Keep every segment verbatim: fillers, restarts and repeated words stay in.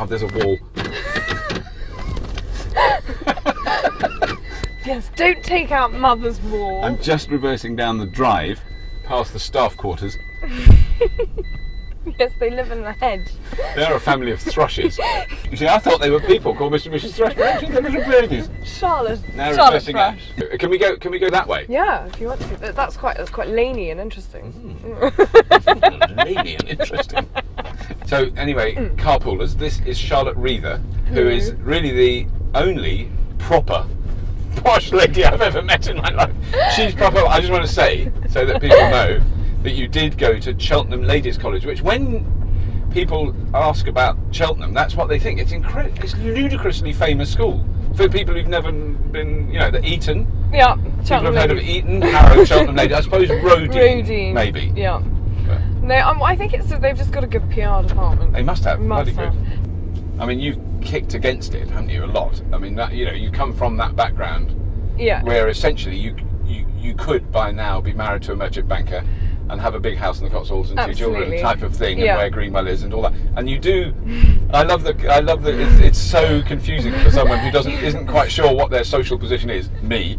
God, there's a wall. Yes, don't take out Mother's wall. I'm just reversing down the drive, past the staff quarters. Yes, they live in the hedge. They're a family of thrushes. You see, I thought they were people called Mister and Missus Thrush, but actually they're little birdies. Charlotte, now Charlotte Thrush. Can we go? Can we go that way? Yeah, if you want to. That's quite that's quite laney and interesting. Mm. Laney and interesting. So anyway, mm. carpoolers. This is Charlotte Reather, who mm. is really the only proper posh lady I've ever met in my life. She's proper. I just want to say so that people know that you did go to Cheltenham Ladies College, which when people ask about Cheltenham, that's what they think. It's incredible. It's ludicrously famous school for people who've never been, you know, the Eton. Yeah, people Cheltenham have Ladies. Heard of Eton, Harrow, Cheltenham Ladies. I suppose Rodine, maybe. Yeah. But no, um, I think it's they've just got a good P R department. They must have. Must bloody have. Good. I mean, you've kicked against it, haven't you? A lot. I mean, that, you know, you come from that background. Yeah. Where essentially you you you could by now be married to a merchant banker and have a big house in the Cotswolds and Absolutely. Two children, type of thing, yeah. and where Greenwell is and all that. And you do. I love that. I love that. It's, it's so confusing for someone who doesn't isn't quite sure what their social position is. Me.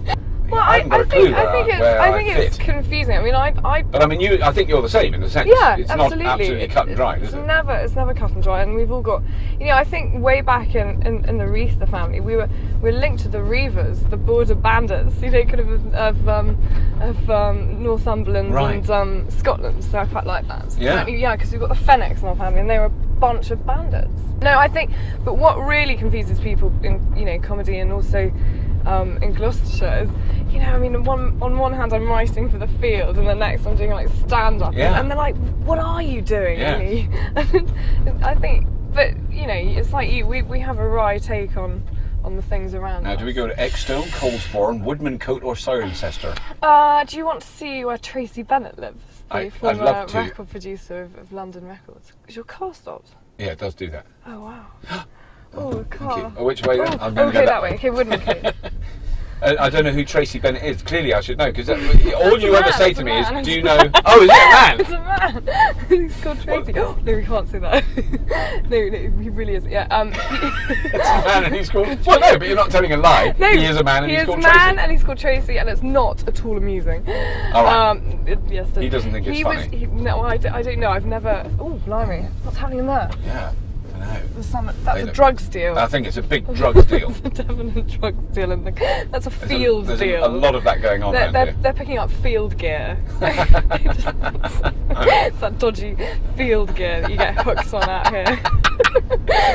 Well, I, I, I think I think it's I think I it's confusing. I mean, I, I. But I mean, you. I think you're the same in a sense. Yeah, it's absolutely. Not absolutely cut and dry. It's is it? never. It's never cut and dry. And we've all got. You know, I think way back in in, in the Reather family, we were we we're linked to the Reavers, the border bandits. You know, kind of of um, of um, Northumberland right. and um, Scotland. So I quite like that. So yeah. Yeah, because we've got the Fenwicks in our family, and they were a bunch of bandits. No, I think. But what really confuses people in you know comedy and also. Um, in Gloucestershire, is, you know, I mean, one, on one hand I'm writing for the Field, and the next I'm doing like stand-up, yeah. and they're like, "What are you doing?" Yeah. Really? I think, but you know, it's like you, we we have a wry take on on the things around. Now, us. Do we go to Exton, Colesbourne, Woodmancote, or Siren Cester? Uh, do you want to see where Tracy Bennett lives, the I, former I'd love to. record producer of, of London Records? Is your car stopped? Yeah, it does do that. Oh wow. Oh, a car. Oh, which way? Oh, I'm going okay, to go that, that way. way. Okay, Woodmancote. I don't know who Tracy Bennett is. Clearly, I should know because all it's you man, ever say to me man. is, "Do you know?" Oh, is it a man? It's a man. He's called Tracy. Oh, no, we can't say that. no, no, he really isn't. Yeah. Um, it's a man and he's called. Well, no, but you're not telling a lie. No, he is a man and he he's is called man Tracy. man and he's called Tracy, and it's not at all amusing. All right. Um, it, yes, he doesn't think he it's was, funny. He, no, I don't, I don't know. I've never. Oh, blimey! What's happening there? Yeah. No. Some, that's a drugs deal. I think it's a big drugs deal. It's a definite drugs deal. In the, that's a there's field a, deal. A, a lot of that going on. They're, they're, they're picking up field gear. It's that dodgy field gear that you get hooked on out here.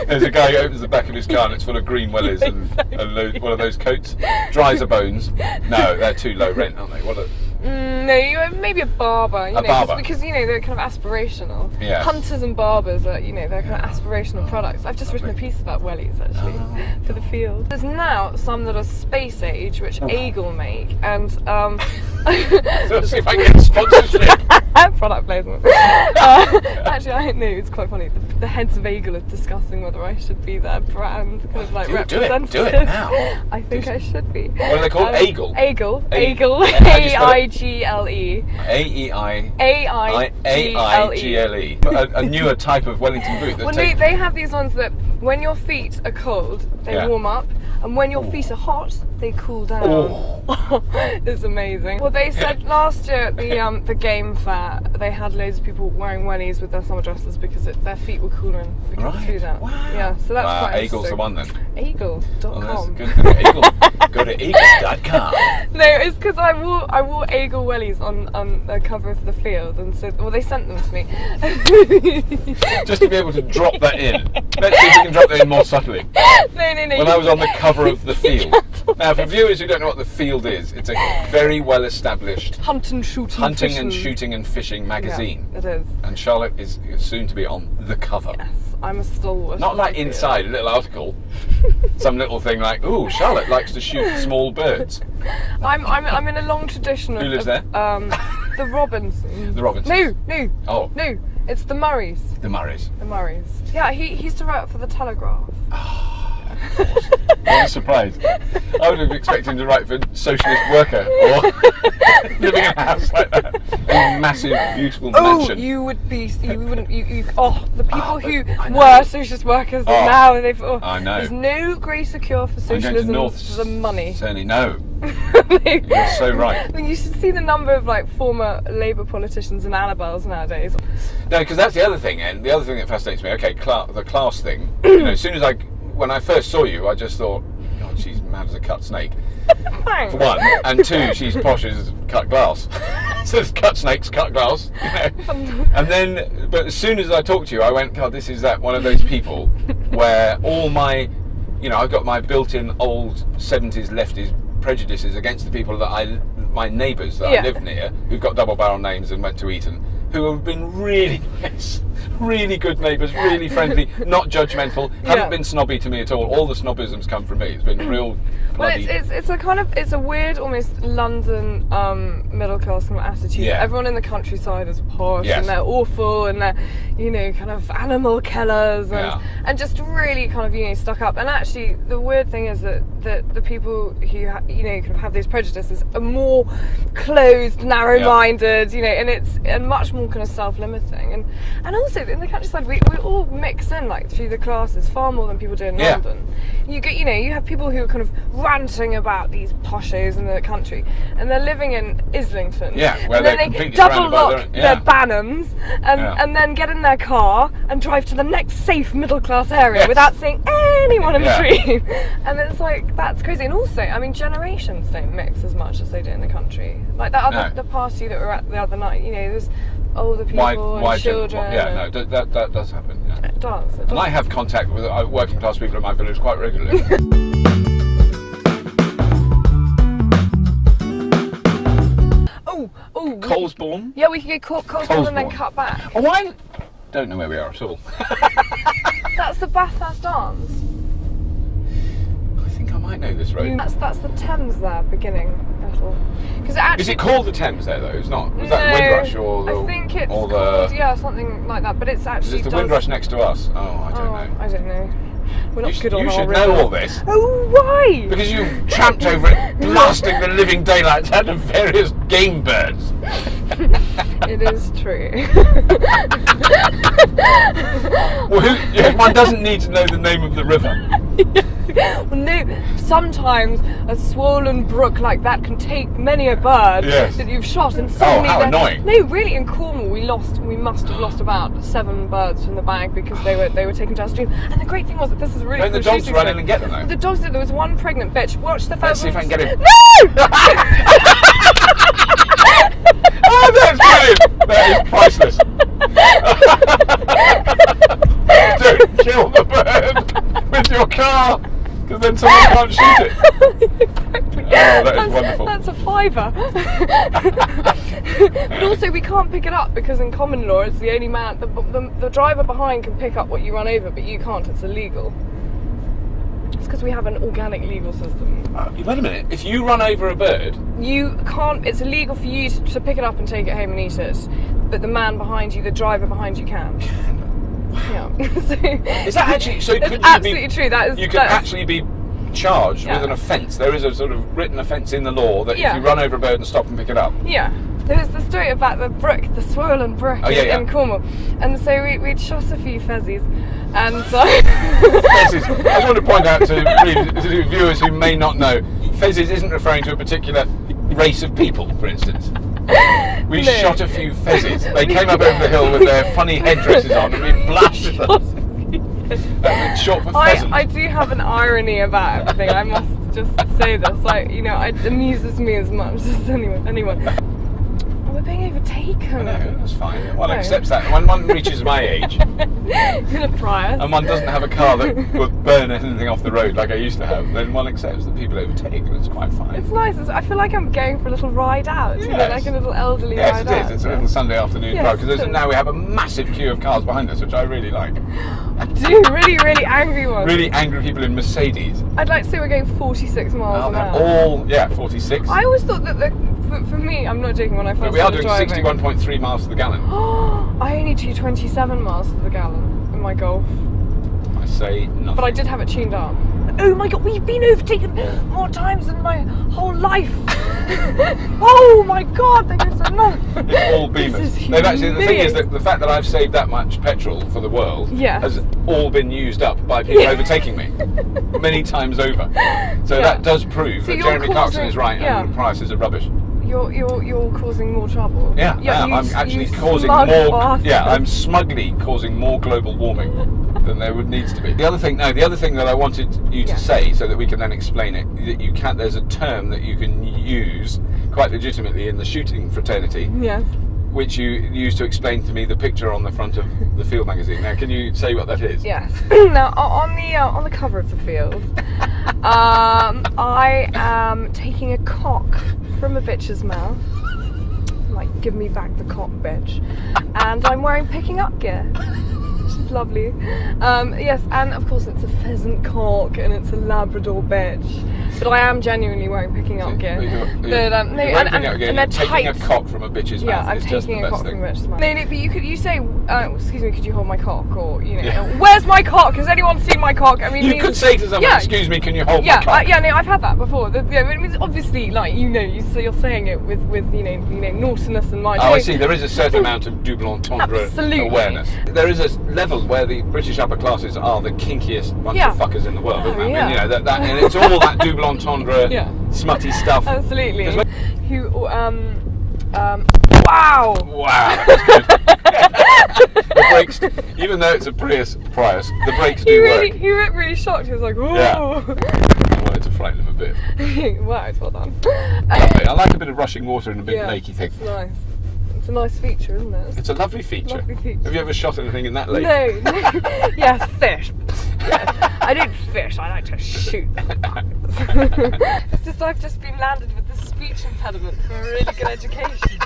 There's a guy who opens the back of his car and it's full of green wellies yeah, exactly. and, and one of those coats. Dry as a bones. No, they're too low rent, aren't they? What a, Mm, no, you, maybe a barber, you a know, barber. because you know they're kind of aspirational. Yes. Hunters and barbers are, you know, they're kind of aspirational oh, products. I've just lovely. written a piece about wellies actually oh. for the Field. There's now some that are space age, which oh. Eagle make, and um. So see if I can get sponsorship. Product placement. Uh, yeah. Actually, I know it's quite funny. The, the heads of Eagle are discussing whether I should be their brand kind of like do, representative. Do it, do it now. I think do I should be. What are they called? Um, Eagle. Eagle. Eagle. A I G L E A I G L E A E I A I G L E A, a newer type of Wellington boot. Well, they, they have these ones that when your feet are cold, they yeah. warm up, and when your Ooh. feet are hot, they cool down. Oh. It's amazing. Well, they said yeah. last year at the, um, the game fair, they had loads of people wearing wellies with their summer dresses because it, their feet were cooler and they could right. do that. Wow. Yeah, so that's uh, quite Eagle's the one then. Eagle dot com. Well, good. Go to Eagle. Go to eagle dot com. No, it's because I wore, I wore Eagle wellies on on the cover of the Field, and so well they sent them to me. Just to be able to drop that in. Let's see if we can drop that in more subtly. No, no, no. When I was on the cover of the Field. Now, for viewers who don't know what the Field is, it's a very well-established hunt and shooting, hunting fishing. and shooting and fishing magazine. Yeah, it is. And Charlotte is soon to be on the cover. Yes, I'm a stalwart. Not like inside a little article, some little thing like, "Ooh, Charlotte likes to shoot small birds." I'm I'm I'm in a long tradition of who lives of, there? Um, the Robinsons. The Robinsons. No, no. Oh, no. It's the Murrays. The Murrays. The Murrays. Yeah, he, he used to write for the Telegraph. Oh. of course. I was surprised. I would have expected him to write for Socialist Worker or living in a house like that. A massive, beautiful oh, mansion. Oh, you would be, you wouldn't, you, you oh, the people oh, who were Socialist Workers oh, and now they've, oh, I know. There's no greater cure for socialism than money. Certainly no. They, You're so right. You should see the number of like former Labour politicians and Annabel's nowadays. No, because that's the other thing, and the other thing that fascinates me, okay, cl the class thing, you know, as soon as I, when I first saw you, I just thought, God, she's mad as a cut snake. Thanks. For one, and two, she's posh as cut glass. So there's cut snakes, cut glass, you know. And then, but as soon as I talked to you, I went, God, this is that one of those people where all my, you know, I've got my built-in old seventies lefties prejudices against the people that I, my neighbours that yeah. I live near, who've got double barrel names and went to Eton, who have been really nice, really good neighbours, really friendly, not judgmental, yeah. haven't been snobby to me at all. All the snobbisms come from me. It's been real bloody... Well, it's, it's, it's a kind of, it's a weird, almost London um, middle class kind of attitude. Yeah. Everyone in the countryside is posh yes. and they're awful and they're, you know, kind of animal killers and, yeah. and just really kind of, you know, stuck up. And actually, the weird thing is that, that the people who, ha you know, kind of have these prejudices are more closed, narrow-minded, yeah. you know, and it's and much more kind of self-limiting, and and also in the countryside we, we all mix in like through the classes far more than people do in yeah. London. You get, you know, you have people who are kind of ranting about these poshos in the country, and they're living in Islington. Yeah, where and they're then they double lock their, yeah. their Bannums and yeah. and then get in their car and drive to the next safe middle class area yes. without seeing anyone in yeah. between. And it's like, that's crazy. And also, I mean, generations don't mix as much as they do in the country. Like that other no. the party that we were at the other night, you know, there's older people why, and why children. Well, yeah, no, that, that does happen. Yeah. It does, it does. And I have contact with working class people in my village quite regularly. oh, oh. Colesbourne? Yeah, we could go Colesbourne and then cut back. Oh, I don't know where we are at all. That's the Bathurst Arms. I think I might know this road. That's, that's the Thames there, beginning. It actually, is it called the Thames there though? It's not. Is no, that Windrush or the? I think it's or the, called, yeah, something like that. But it's actually. Is this the Windrush next to us? Oh, I don't oh, know. I don't know. We're not you good on you our. You should river. Know all this. Oh, why? Because you tramped over it, blasting the living daylights out of various game birds. It is true. Well, who, one doesn't need to know the name of the river. Well, no, sometimes a swollen brook like that can take many a bird yes. that you've shot, and suddenly oh, how annoying. No, really, in Cornwall we lost, we must have lost about seven birds from the bag because they were they were taken downstream. And the great thing was that this is really. Don't cool the dogs run in and get them though? The dogs did. There was one pregnant bitch. Watch the first. Let's see if I can get him. No! Oh, that's brilliant. That is priceless. Don't kill the bird with your car, because then someone can't shoot it. Exactly. Oh, that is that's, wonderful. That's a fiver. But also, we can't pick it up because in common law, it's the only man. The, the, the driver behind can pick up what you run over, but you can't. It's illegal. It's because we have an organic legal system. Uh, wait a minute. If you run over a bird, you can't. It's illegal for you to, to pick it up and take it home and eat it. But the man behind you, the driver behind you, can. Yeah. So, is that actually so? It's absolutely be, true. That is. You could actually be charged yeah. with an offence. There is a sort of written offence in the law that yeah. if you run over a bird and stop and pick it up. Yeah. There's the story about the brook, the swollen brook oh, yeah, in, yeah. in Cornwall, and so we, we'd shot a few pheasants, and uh, pheasants. I just want to point out to, read, to viewers who may not know, pheasants isn't referring to a particular race of people, for instance. We no. shot a few pheasants. They came up over the hill with their funny headdresses on, and we blasted them. That shot for pheasants. I, I do have an irony about everything. I must just say this. Like, you know, it amuses me as much as anyone. anyone. We're being overtaken. I know, that's fine. One no. accepts that. When one reaches my age, in a Prius, and one doesn't have a car that would burn anything off the road like I used to have, then one accepts that people overtake, and it's quite fine. It's nice. It's, I feel like I'm going for a little ride out. Yes. You know, like a little elderly yes, ride out. Yes, it is. It's yeah. a little Sunday afternoon yes, drive, because now we have a massive queue of cars behind us, which I really like. I do. Really, really angry ones. Really angry people in Mercedes. I'd like to say we're going forty-six miles an hour. All, yeah, forty-six. I always thought that, the, for, for me, I'm not joking, when I first started. Doing sixty-one point three miles to the gallon. I only do twenty-seven miles to the gallon in my Golf. I say nothing. But I did have it tuned up. Oh my God, we've been overtaken more times than my whole life. Oh my God, they just enough. It's all Beamers. They've actually, the thing is that the fact that I've saved that much petrol for the world yeah. has all been used up by people yeah. overtaking me many times over. So yeah. that does prove so that Jeremy Clarkson is right yeah. and the prices are rubbish. You're you're you're causing more trouble. Yeah, yeah I am. I'm actually causing more. Bastard. Yeah, I'm smugly causing more global warming than there would needs to be. The other thing, no, the other thing that I wanted you to yeah. say, so that we can then explain it, that you can't. There's a term that you can use quite legitimately in the shooting fraternity. Yes. Which you used to explain to me the picture on the front of the Field magazine. Now, can you say what that is? Yes. Now, on the uh, on the cover of the Field, um, I am taking a cock from a bitch's mouth. Like, give me back the cock, bitch. And I'm wearing picking up gear, which is lovely. Um, yes, and of course it's a pheasant cock and it's a Labrador bitch. But I am genuinely wearing picking up gear. And they're taking a cock from a bitch's yeah, mouth. Yeah, I'm taking a cock thing. from a bitch's mouth. No, no, but you could you say, uh, excuse me, could you hold my cock? Or, you know, yeah. where's my cock? Has anyone seen my cock? I mean, you could say to someone, yeah, excuse me, can you hold yeah, my cock? Uh, yeah, no, I've had that before. The, yeah, it means obviously, like, you know, you, so you're saying it with, with you know, you know, naughtiness and mind. Oh, I see. There is a certain amount of double entendre absolutely. awareness. There is a level where the British upper classes are the kinkiest bunch yeah. of fuckers in the world, oh, isn't it? Yeah. I mean, you know, that, that, and it's all that double entendre, yeah. smutty stuff. Absolutely. Who, um, um, wow! Wow, that's good. The brakes, even though it's a Prius, Prius, the brakes do really, work. He was really shocked, he was like, whoa! Yeah. To frighten them a bit. Wow, it's well done. I like a bit of rushing water in a big yeah, lakey thing. It's nice. It's a nice feature, isn't it? It's a lovely feature. Lovely feature. Have you ever shot anything in that lake? No. no. Yes, fish. Yes. I don't fish. I like to shoot. It's just I've just been landed with this speech impediment for a really good education.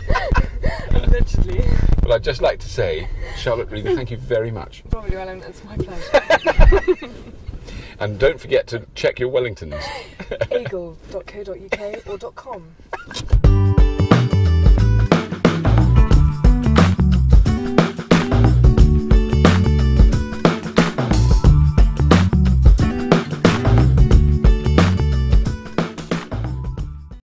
Allegedly. Well, I'd just like to say, Charlotte Reather, thank you very much. Robert Llewellyn, it's my pleasure. And don't forget to check your Wellingtons. eagle dot co dot U K or dot com.